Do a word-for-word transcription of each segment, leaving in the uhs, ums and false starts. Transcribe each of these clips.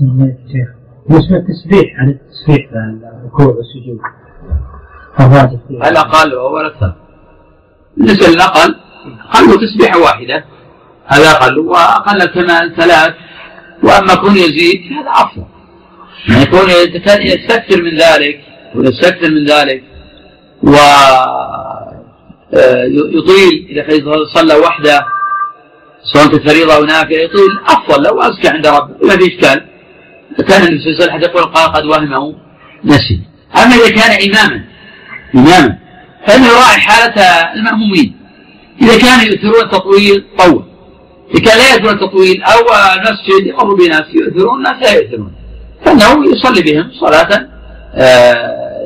بالنسبة للتسبيح عن التسبيح الركوع والسجود الراجح الأقل وهو الأكثر. بالنسبة للأقل قلوا تسبيحة واحدة هذا أقل، وأقل كمان ثلاث، وأما كون يزيد هذا أفضل، يعني يكون يستكثر من ذلك ويستكثر من ذلك ويطيل إذا صلى وحده صلاة الفريضة ونافلة يطيل أفضل لو أزكى عند ربه ما في إشكال. كان النبي صلى الله عليه وسلم يقول قال قد وهمه نسي. أما إذا كان إماما إماما فإنه يراعي حالة المأمومين، إذا كانوا يؤثرون تطويل طول، إذا كان لا يؤثرون تطويل أو المسجد يمر بناس يؤثرون ناس لا يؤثرون فإنه يصلي بهم صلاة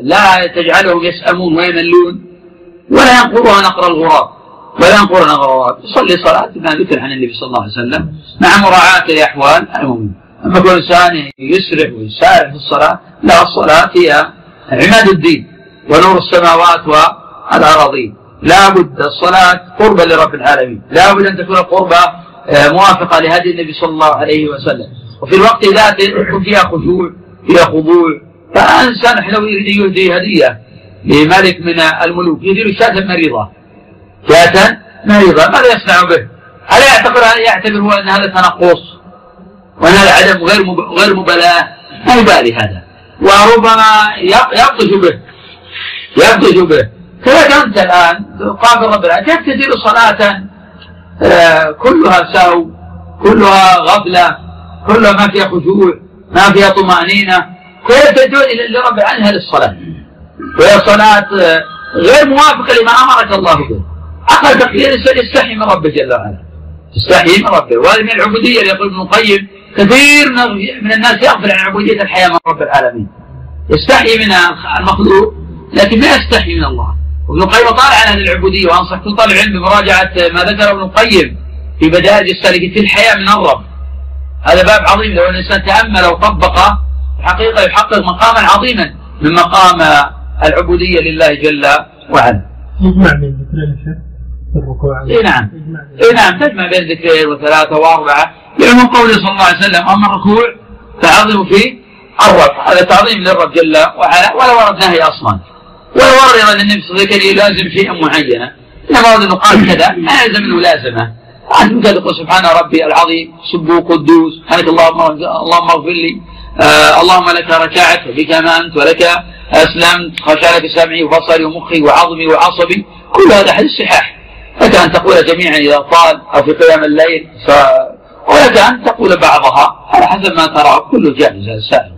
لا تجعلهم يسأمون ويملون ولا ينقرها نقر الغراب ولا ينقرها نقر الغراب، يصلي صلاة ما ذكر عن النبي صلى الله عليه وسلم مع مراعاة لأحوال المؤمنين. أما كل إنسان يسرع ويسارع في الصلاة لا، الصلاة هي عماد الدين ونور السماوات والأراضين، لا بد الصلاة قربة لرب العالمين، لا بد أن تكون قربة موافقة لهدي النبي صلى الله عليه وسلم، وفي الوقت ذاته يكون فيها خشوع فيها خضوع. فإنسان حينما يهدي هدية لملك من الملوك يهدي شاة مريضة شاة مريضة ماذا يصنع به؟ هل يعتبر يعتبر هو أن هذا تنقص وأن هذا عدم غير غير مبالاة؟ ما يبالي هذا وربما يبطش به يبطش به. كذلك أنت الآن قابل رب العالمين كيف تدير صلاة كلها سهو كلها غفلة كلها ما فيها خشوع ما فيها طمأنينة، كيف تدعو إلى رب العالمين هذه الصلاة وهي صلاة غير موافقة لما أمرك الله به؟ أقل تقدير يستحي من ربه جل وعلا، يستحي من ربه. وهذا من العبودية اللي يقول ابن القيم كثير من الناس يغفل عن عبودية الحياة من رب العالمين، يستحي من المخلوق لكن ما يستحي من الله. وابن القيم طالع عن هذه العبودية، وأنصح كل طالب علم بمراجعة ما ذكر ابن القيم في مدارج السالكين في الحياة من الرب. هذا باب عظيم لو الإنسان تأمل وطبقه حقيقة يحقق مقاما عظيما من مقام العبودية لله جل وعلا. يجمع بين ذكرين في الركوع. إيه نعم. إيه نعم تجمع بين ذكرين وثلاثة وأربعة لأنه قول صلى الله عليه وسلم أما الركوع فعظموا فيه الرب، هذا تعظيم للرب جل وعلا ولا ورد نهي أصلا، ولا ورد أن النبي صلى الله عليه وسلم يلازم شيئا معينا، إنما ورد أنه قال كذا ما يلزم أنه لازمه. أنت تقول سبحان ربي العظيم سبوح قدوس سبحانك اللهم اغفر لي آه اللهم لك ركعت وبك آمنت ولك أسلمت خشع لك سمعي وبصري ومخي وعظمي وعصبي، كل هذا حديث صحيح. لك أن تقول جميعا إذا طال أو في قيام الليل ف... ولك أن تقول بعضها على حسب ما ترى، كل جائز هذا السائل.